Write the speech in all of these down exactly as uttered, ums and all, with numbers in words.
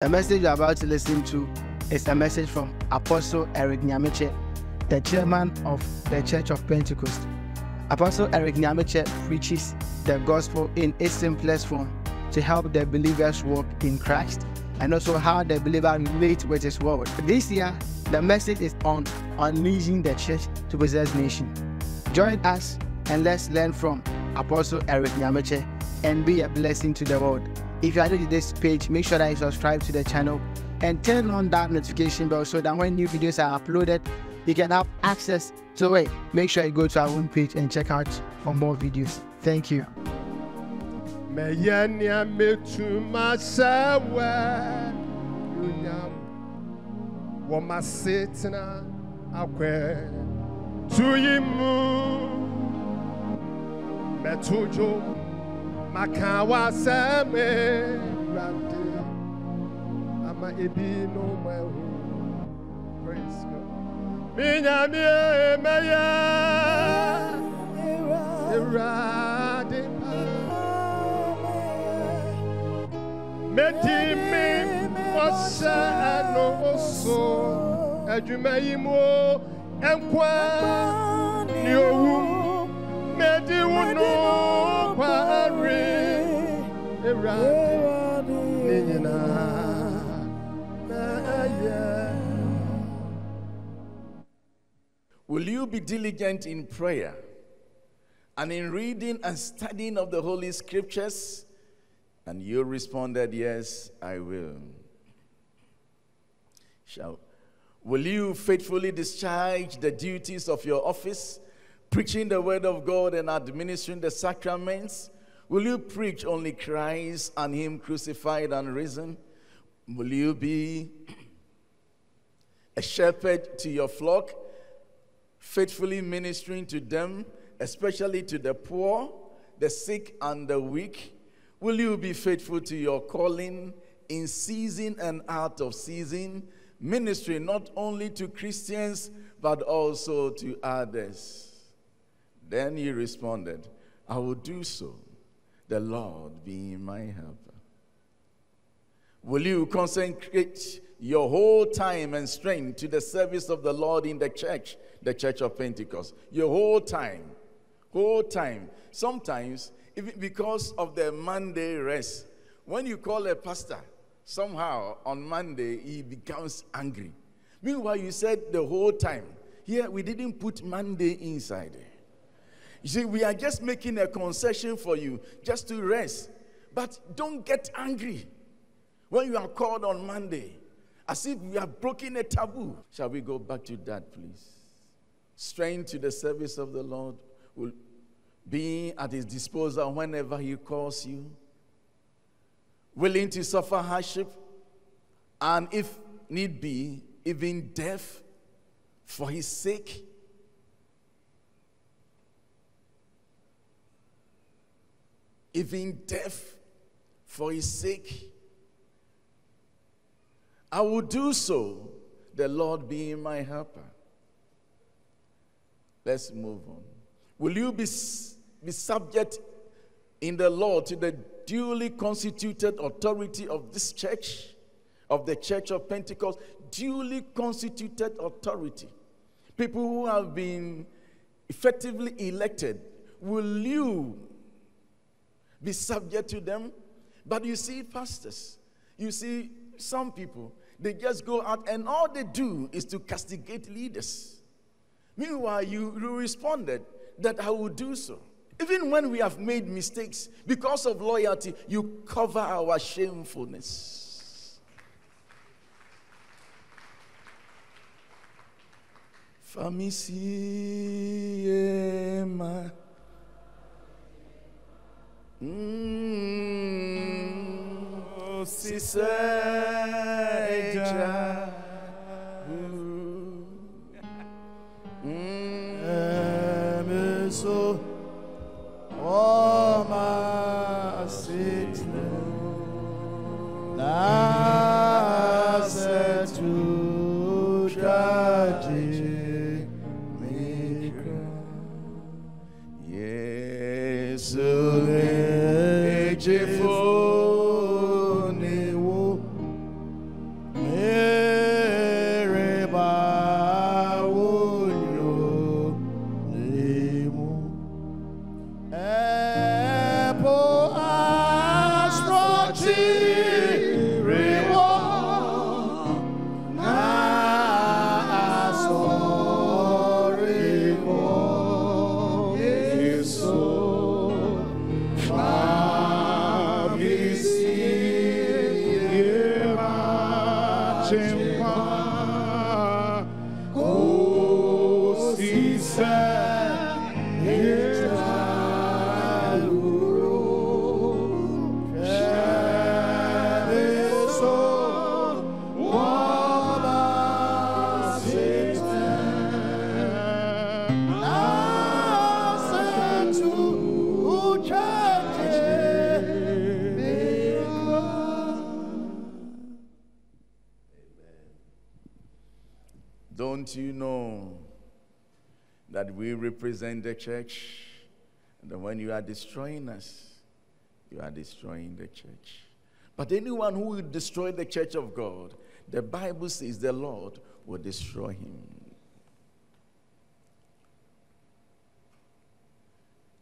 The message you're about to listen to is a message from Apostle Eric Nyamekye, the chairman of the Church of Pentecost. Apostle Eric Nyamekye preaches the gospel in its simplest form to help the believers walk in Christ and also how the believer relates with his world. This year, the message is on unleashing the church to possess nation. Join us and let's learn from Apostle Eric Nyamekye and be a blessing to the world. If you are new to this page, make sure that you subscribe to the channel and turn on that notification bell so that when new videos are uploaded, you can have access to it. Make sure you go to our own page and check out for more videos. Thank you. Makawa Sammy Ramdeo, ama ebi no mwe. Praise God. Minyamie meya irade pa. Meti mi mosa no oso adwumayimo enkwa ni owu meti uno. Will you be diligent in prayer and in reading and studying of the Holy Scriptures? And you responded, yes, I will. Shall, will you faithfully discharge the duties of your office, preaching the word of God and administering the sacraments? Will you preach only Christ and Him crucified and risen? Will you be a shepherd to your flock, faithfully ministering to them, especially to the poor, the sick, and the weak? Will you be faithful to your calling in season and out of season, ministering not only to Christians but also to others? Then he responded, I will do so, the Lord being my helper. Will you consecrate your whole time and strength to the service of the Lord in the church, the Church of Pentecost? Your whole time, whole time. Sometimes, even because of the Monday rest, when you call a pastor, somehow on Monday he becomes angry. Meanwhile, you said the whole time. Here, we didn't put Monday inside it. You see, we are just making a concession for you, just to rest. But don't get angry when you are called on Monday, as if we have broken a taboo. Shall we go back to that, please? Strength to the service of the Lord, will be at His disposal whenever He calls you. Willing to suffer hardship, and if need be, even death for His sake. Even death for His sake. I will do so, the Lord being my helper. Let's move on. Will you be, be subject in the Lord to the duly constituted authority of this church, of the Church of Pentecost? Duly constituted authority. People who have been effectively elected, will you be subject to them? But you see pastors, you see some people, they just go out and all they do is to castigate leaders. Meanwhile, you, you responded that I will do so. Even when we have made mistakes, because of loyalty, you cover our shamefulness. Famisiema. Mm, Siseja. Mm, so all my sickness now set to tragedy me cry. Yes, so. Jefone wo Chimpa, O Sisa, Etaluro, Shadeso, Wala Sita, Asentu, Uchate. Don't you know that we represent the church? And when you are destroying us, you are destroying the church. But anyone who will destroy the church of God, the Bible says the Lord will destroy him.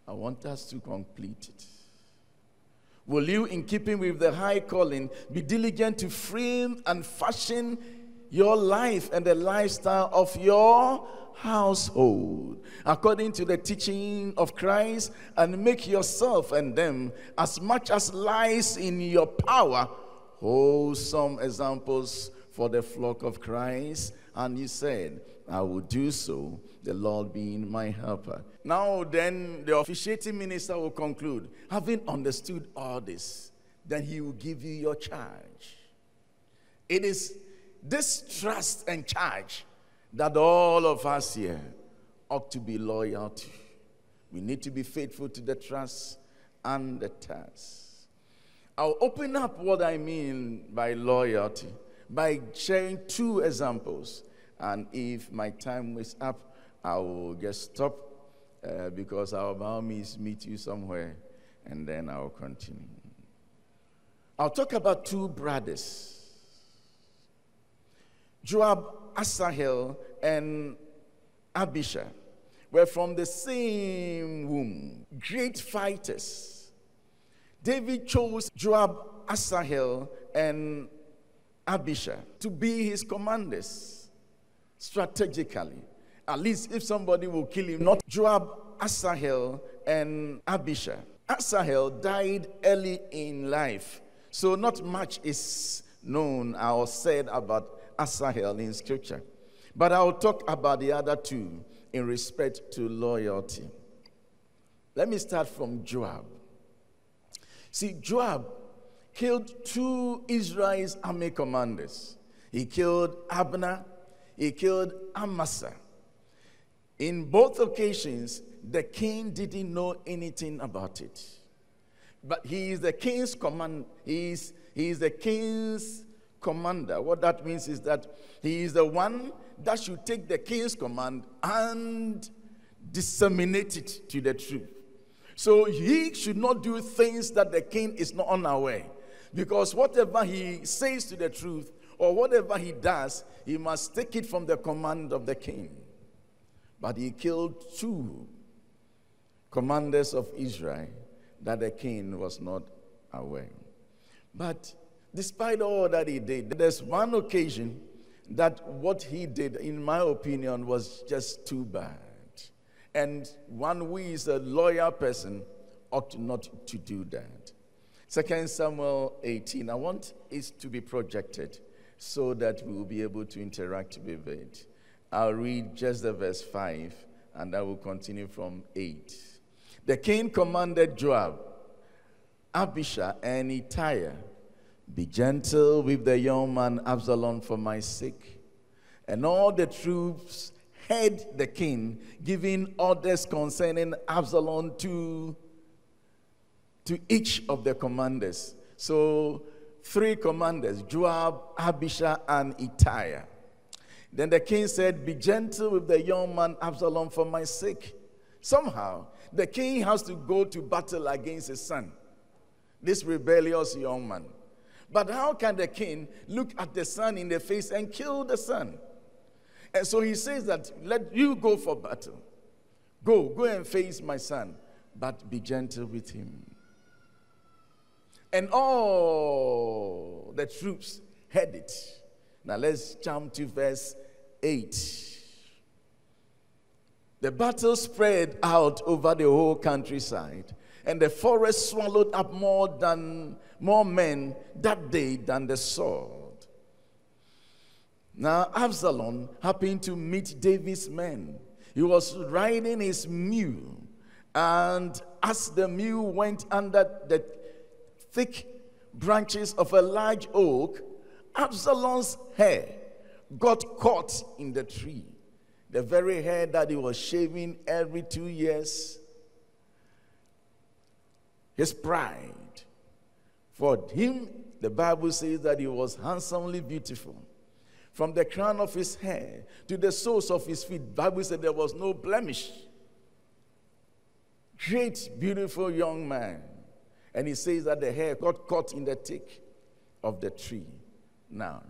I want us to complete it. Will you, in keeping with the high calling, be diligent to frame and fashion your life and the lifestyle of your household according to the teaching of Christ, and make yourself and them, as much as lies in your power, wholesome examples for the flock of Christ? And he said, I will do so, the Lord being my helper. Now then, the officiating minister will conclude, having understood all this, then he will give you your charge. It is this trust and charge that all of us here ought to be loyal to. We need to be faithful to the trust and the task. I'll open up what I mean by loyalty by sharing two examples. And if my time is up, I will just stop uh, because I'll by all means meet you somewhere, and then I'll continue. I'll talk about two brothers, Joab, Asahel, and Abishai, were from the same womb, great fighters. David chose Joab, Asahel, and Abishai to be his commanders strategically. At least if somebody will kill him, not Joab, Asahel, and Abishai. Asahel died early in life, so not much is known or said about Asahel in scripture. But I'll talk about the other two in respect to loyalty. Let me start from Joab. See, Joab killed two Israel's army commanders. He killed Abner, he killed Amasa. In both occasions, the king didn't know anything about it. But he is the king's command, he is, he is the king's commander. What that means is that he is the one that should take the king's command and disseminate it to the troop. So he should not do things that the king is not unaware, because whatever he says to the truth or whatever he does, he must take it from the command of the king. But he killed two commanders of Israel that the king was not aware. But despite all that he did, there's one occasion that what he did, in my opinion, was just too bad. And one who is a loyal person ought not to do that. Second Samuel eighteen, I want it to be projected so that we will be able to interact with it. I'll read just the verse five, and I will continue from eight. The king commanded Joab, Abishai, and Ittai, be gentle with the young man Absalom for my sake. And all the troops heard the king giving orders concerning Absalom to, to each of the commanders. So three commanders, Joab, Abishai, and Ittai. Then the king said, be gentle with the young man Absalom for my sake. Somehow, the king has to go to battle against his son, this rebellious young man. But how can the king look at the son in the face and kill the son? And so he says that, let you go for battle. Go, go and face my son, but be gentle with him. And all the troops heard it. Now let's jump to verse eight. The battle spread out over the whole countryside, and the forest swallowed up more than more men that day than the sword. Now Absalom happened to meet David's men. He was riding his mule, and as the mule went under the thick branches of a large oak, Absalom's hair got caught in the tree. The very hair that he was shaving every two years. His pride. For him, the Bible says that he was handsomely beautiful. From the crown of his hair to the soles of his feet, the Bible said there was no blemish. Great, beautiful young man. And he says that the hair got caught in the thick of the tree. Now,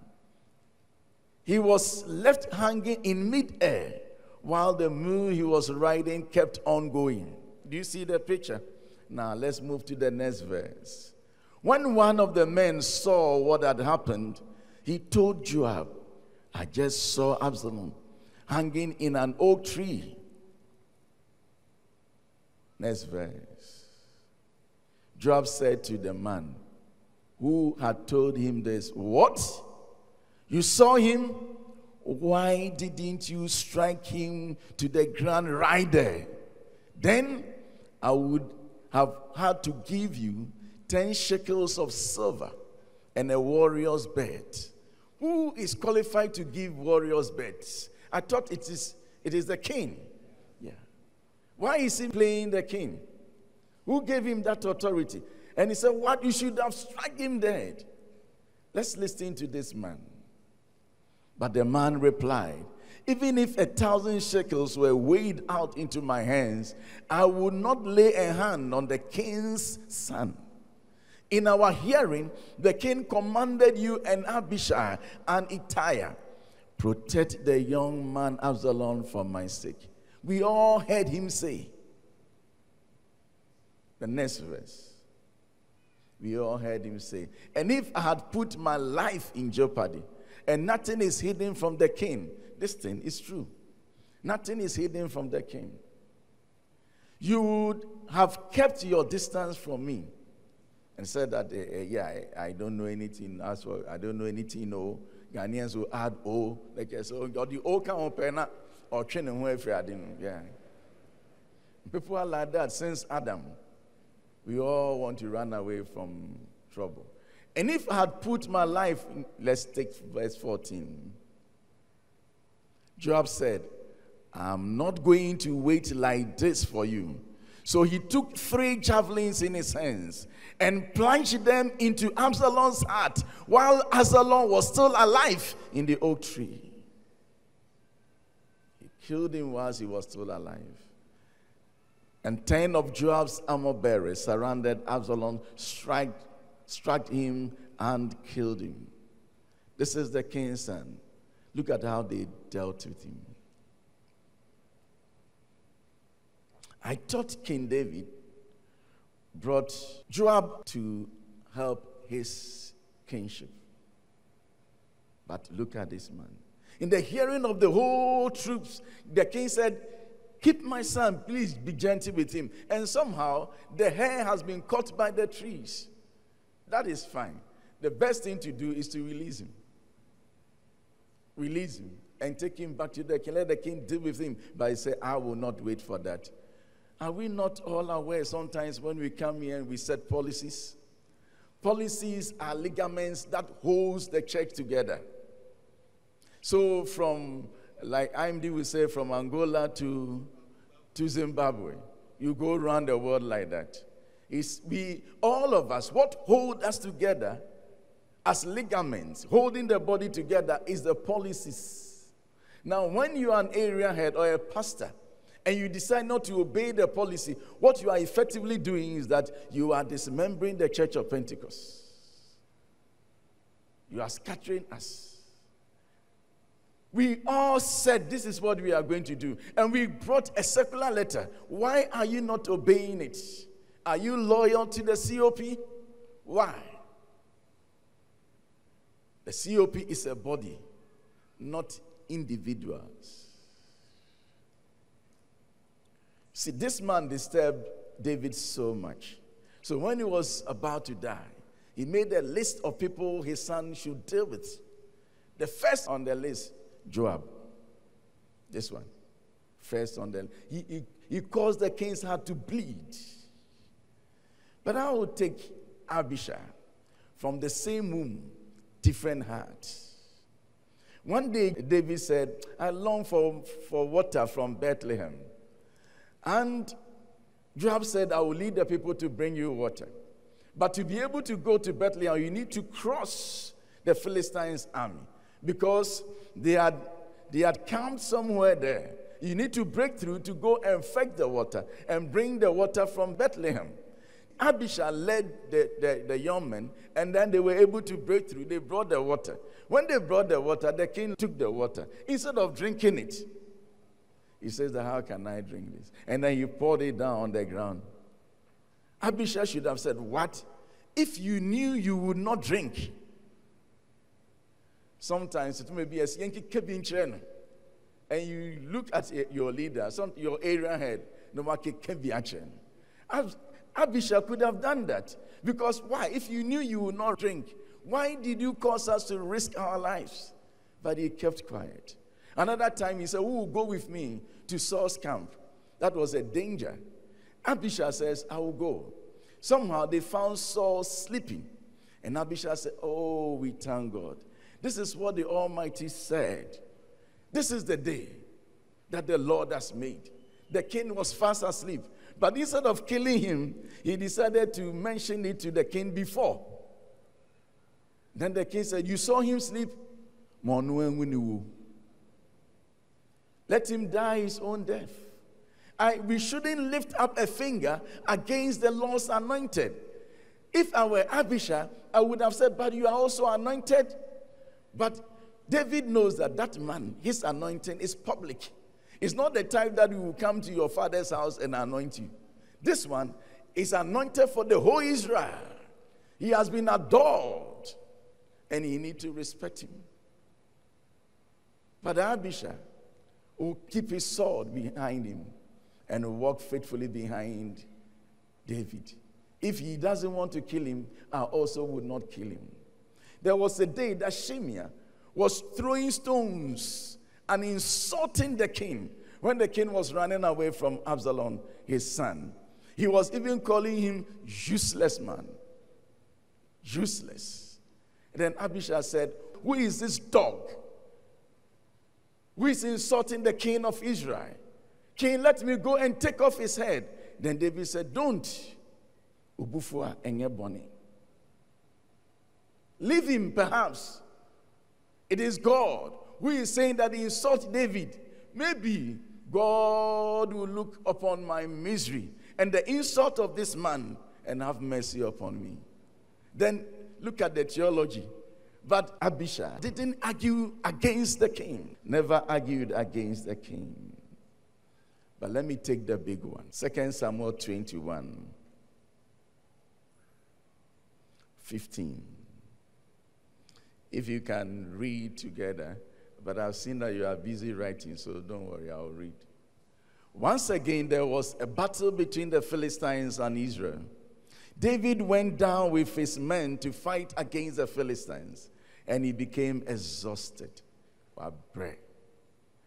he was left hanging in mid-air while the mule he was riding kept on going. Do you see the picture? Now, let's move to the next verse. When one of the men saw what had happened, he told Joab, "I just saw Absalom hanging in an oak tree." Next verse. Joab said to the man who had told him this, "What? You saw him? Why didn't you strike him to the ground right there? Then I would have had to give you ten shekels of silver and a warrior's belt." Who is qualified to give warrior's belts? I thought it is it is the king. Yeah. Why is he playing the king? Who gave him that authority? And he said, "What? You should have struck him dead." Let's listen to this man. But the man replied, "Even if a thousand shekels were weighed out into my hands, I would not lay a hand on the king's son. In our hearing, the king commanded you and Abishai and Ittai, protect the young man Absalom for my sake. We all heard him say." The next verse. We all heard him say, "And if I had put my life in jeopardy, and nothing is hidden from the king." This thing is true. Nothing is hidden from the king. "You would have kept your distance from me and said that, uh, uh, yeah, I, I don't know anything. As well, I don't know anything." No, Ghanaians will add "oh," like I said, "or the O can open up or train him where I didn't." Yeah, people are like that since Adam. We all want to run away from trouble. "And if I had put my life in," let's take verse fourteen. Joab said, "I'm not going to wait like this for you." So he took three javelins in his hands and plunged them into Absalom's heart while Absalom was still alive in the oak tree. He killed him whilst he was still alive. And ten of Joab's armor bearers surrounded Absalom, struck struck him and killed him. This is the king's son. Look at how they dealt with him. I thought King David brought Joab to help his kingship. But look at this man. In the hearing of the whole troops, the king said, "Keep my son, please be gentle with him." And somehow, the hair has been caught by the trees. That is fine. The best thing to do is to release him. Release him and take him back to the king. Let the king deal with him. But he said, "I will not wait for that." Are we not all aware sometimes when we come here and we set policies? Policies are ligaments that holds the church together. So from, like I M D will say, from Angola to, to Zimbabwe, you go around the world like that. It's we, all of us, what holds us together as ligaments, holding the body together, is the policies. Now, when you are an area head or a pastor, and you decide not to obey the policy, what you are effectively doing is that you are dismembering the Church of Pentecost. You are scattering us. We all said this is what we are going to do, and we brought a circular letter. Why are you not obeying it? Are you loyal to the C O P? Why? The C O P is a body, not individuals. See, this man disturbed David so much. So when he was about to die, he made a list of people his son should deal with. The first on the list, Joab. This one. First on the he, he, he caused the king's heart to bleed. But I will take Abishai. From the same womb, different hearts. One day, David said, I long for, for water from Bethlehem. And Joab said, I will lead the people to bring you water. But to be able to go to Bethlehem, you need to cross the Philistines' army. Because they had, they had camped somewhere there. You need to break through to go and fetch the water and bring the water from Bethlehem. Abishai led the, the, the young men, and then they were able to break through. They brought the water. When they brought the water, the king took the water. Instead of drinking it, he says, how can I drink this? And then he poured it down on the ground. Abishai should have said, what? If you knew, you would not drink. Sometimes it may be as Yankee Kevin Chen, and you look at your leader, some, your area head, no matter Kevin Chen. Abishai could have done that. Because why? If you knew you would not drink, why did you cause us to risk our lives? But he kept quiet. Another time he said, who will go with me to Saul's camp? That was a danger. Abishai says, I will go. Somehow they found Saul sleeping. And Abishai said, oh, we thank God. This is what the Almighty said. This is the day that the Lord has made. The king was fast asleep. But instead of killing him, he decided to mention it to the king before. Then the king said, you saw him sleep? Let him die his own death. I, we shouldn't lift up a finger against the Lord's anointed. If I were Abishai, I would have said, but you are also anointed. But David knows that that man, his anointing is public. It's not the type that you will come to your father's house and anoint you. This one is anointed for the whole Israel. He has been adored. And you need to respect him. But Abishai will keep his sword behind him and walk faithfully behind David. If he doesn't want to kill him, I also would not kill him. There was a day that Shemiah was throwing stones and insulting the king when the king was running away from Absalom, his son. He was even calling him useless man. Useless. And then Abishai said, who is this dog? Who is insulting the king of Israel? King, let me go and take off his head. Then David said, don't. Ubufua engeboni. Leave him, perhaps. It is God who is saying that he insults David. Maybe God will look upon my misery and the insult of this man and have mercy upon me. Then look at the theology. But Abishai didn't argue against the king. Never argued against the king. But let me take the big one. Second Samuel twenty-one, fifteen. If you can read together. But I've seen that you are busy writing, so don't worry, I'll read. Once again, there was a battle between the Philistines and Israel. David went down with his men to fight against the Philistines, and he became exhausted.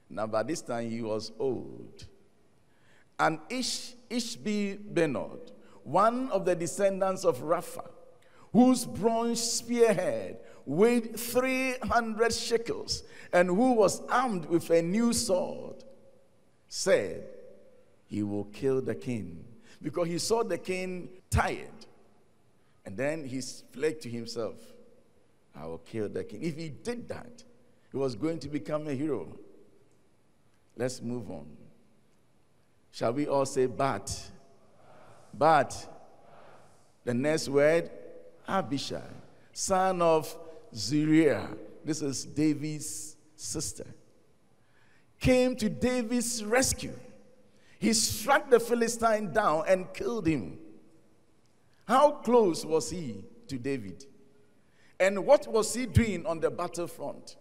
Now, by this time, he was old. And Ish, Ishbi-Benob, one of the descendants of Raphat, whose bronze spearhead weighed three hundred shekels, and who was armed with a new sword, said, he will kill the king. Because he saw the king tired. And then he fled to himself, I will kill the king. If he did that, he was going to become a hero. Let's move on. Shall we all say, but? But. The next word, Abishai, son of Zeriah, this is David's sister, came to David's rescue. He struck the Philistine down and killed him. How close was he to David? And what was he doing on the battlefront?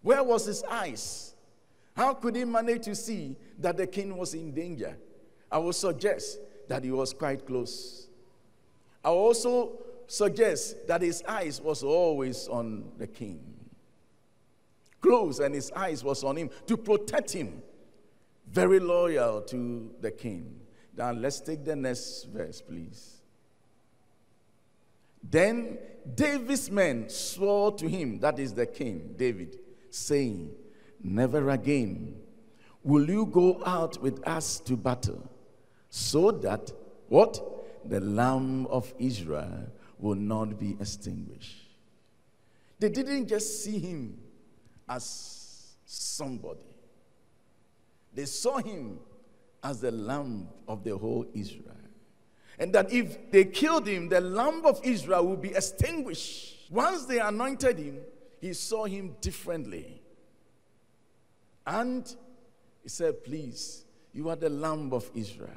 Where was his eyes? How could he manage to see that the king was in danger? I would suggest that he was quite close. I also suggests that his eyes was always on the king. close and his eyes was on him to protect him. Very loyal to the king. Now let's take the next verse, please. Then David's men swore to him, that is the king, David, saying, never again will you go out with us to battle, so that, what? The Lamb of Israel will not be extinguished. They didn't just see him as somebody. They saw him as the Lamb of the whole Israel. And that if they killed him, the Lamb of Israel would be extinguished. Once they anointed him, he saw him differently. And he said, please, you are the Lamb of Israel.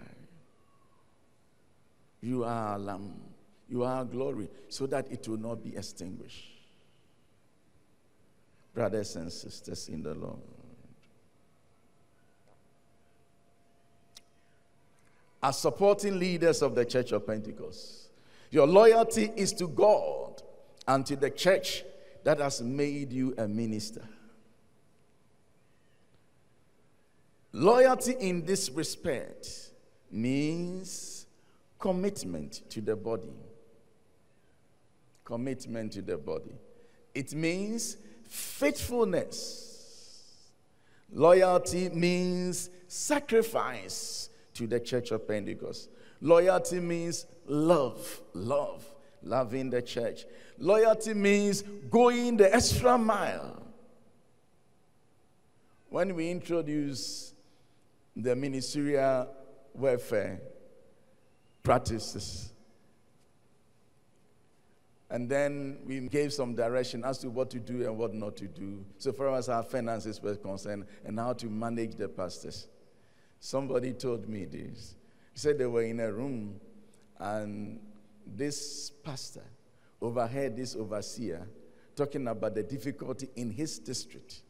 You are our Lamb. You are our glory, so that it will not be extinguished. Brothers and sisters in the Lord, as supporting leaders of the Church of Pentecost, your loyalty is to God and to the church that has made you a minister. Loyalty in this respect means commitment to the body. Commitment to the body. It means faithfulness. Loyalty means sacrifice to the Church of Pentecost. Loyalty means love, love, loving the church. Loyalty means going the extra mile. When we introduce the ministerial welfare practices, and then we gave some direction as to what to do and what not to do, so far as our finances were concerned, and how to manage the pastors. Somebody told me this. He said they were in a room, and this pastor overheard this overseer talking about the difficulty in his district.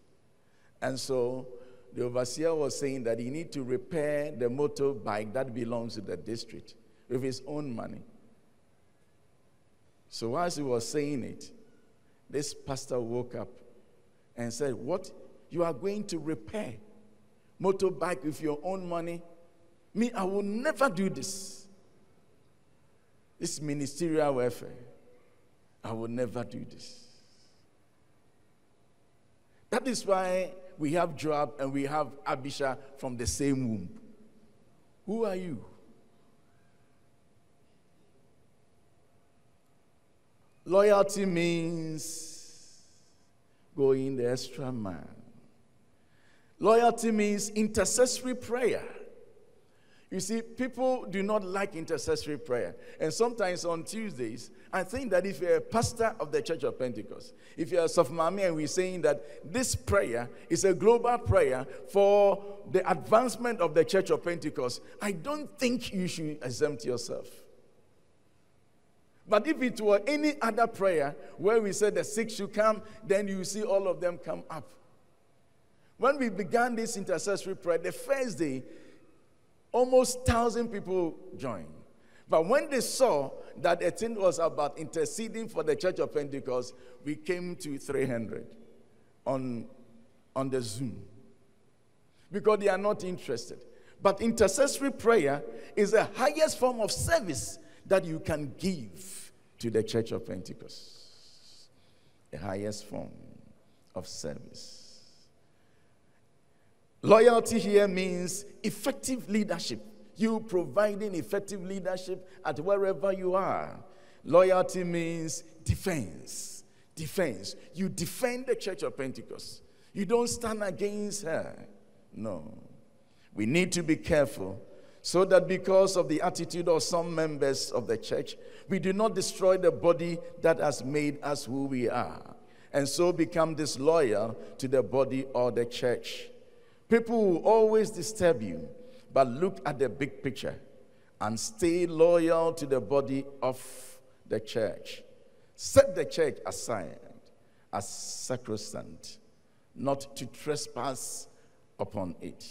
And so the overseer was saying that he needs to repair the motorbike that belongs to the district with his own money. So whilst he was saying it, this pastor woke up and said, what? You are going to repair motorbike with your own money? Me, I will never do this. This ministerial welfare, I will never do this. That is why we have Joab and we have Abishai from the same womb. Who are you? Loyalty means going the extra mile. Loyalty means intercessory prayer. You see, people do not like intercessory prayer. And sometimes on Tuesdays, I think that if you're a pastor of the Church of Pentecost, if you're a Sofmami and we're saying that this prayer is a global prayer for the advancement of the Church of Pentecost, I don't think you should exempt yourself. But if it were any other prayer where we said the sick should come, then you see all of them come up. When we began this intercessory prayer, the first day, almost one thousand people joined. But when they saw that the thing was about interceding for the Church of Pentecost, we came to three hundred on, on the Zoom. Because they are not interested. But intercessory prayer is the highest form of service that you can give to the Church of Pentecost. The highest form of service. Loyalty here means effective leadership. You providing effective leadership at wherever you are. Loyalty means defense. Defense. You defend the Church of Pentecost. You don't stand against her. No. We need to be careful so that because of the attitude of some members of the church, we do not destroy the body that has made us who we are, and so become disloyal to the body or the church. People will always disturb you, but look at the big picture and stay loyal to the body of the church. Set the church aside as sacrosanct, not to trespass upon it.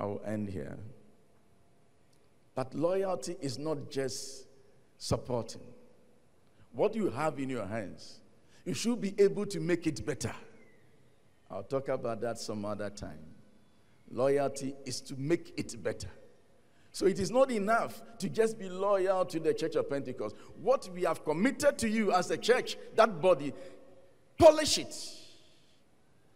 I will end here. But loyalty is not just supporting. What you have in your hands, you should be able to make it better. I'll talk about that some other time. Loyalty is to make it better. So it is not enough to just be loyal to the Church of Pentecost. What we have committed to you as a church, that body, polish it.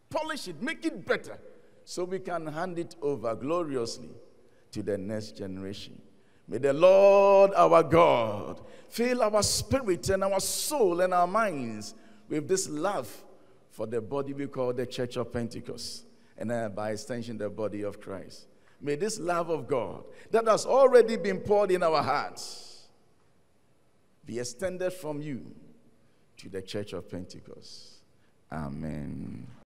Polish it, make it better, so we can hand it over gloriously to the next generation. May the Lord our God fill our spirit and our soul and our minds with this love for the body we call the Church of Pentecost, and uh, by extension the body of Christ. May this love of God that has already been poured in our hearts be extended from you to the Church of Pentecost. Amen.